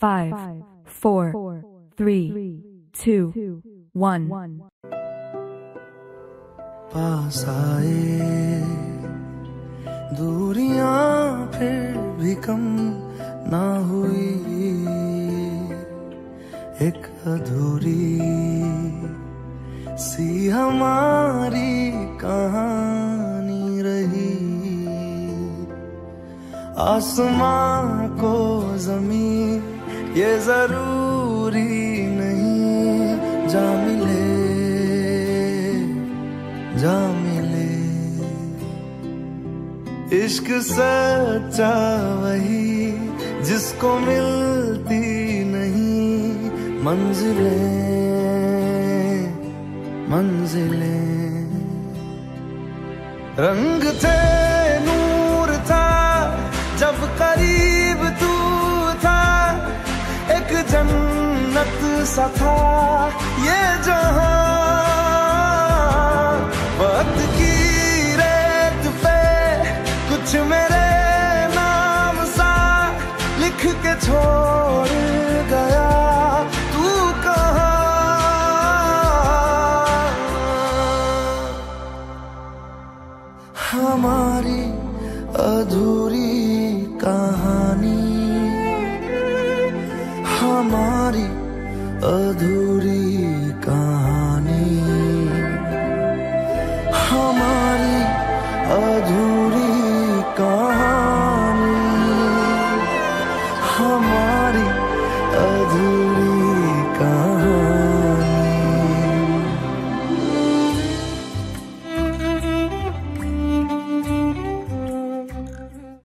5, 4, 3, 2, 1. पास आए दूरियां फिर भी कम ना हुई, एक अधूरी सी हमारी कहानी रही। आसमां को जमीन ये जरूरी नहीं, जा मिले इश्क सच्चा वही जिसको मिलती नहीं मंजिलें। रंग थे नूर था जब करीब तू था, एक जन्नत सा था ये जहां। वक्त की रेत पे कुछ मेरे नाम सा लिख के छोड़ गया, तू कहाँ? हमारी अधूरी कहानी, हमारी अधूरी कहानी, हमारी अधूरी कहानी।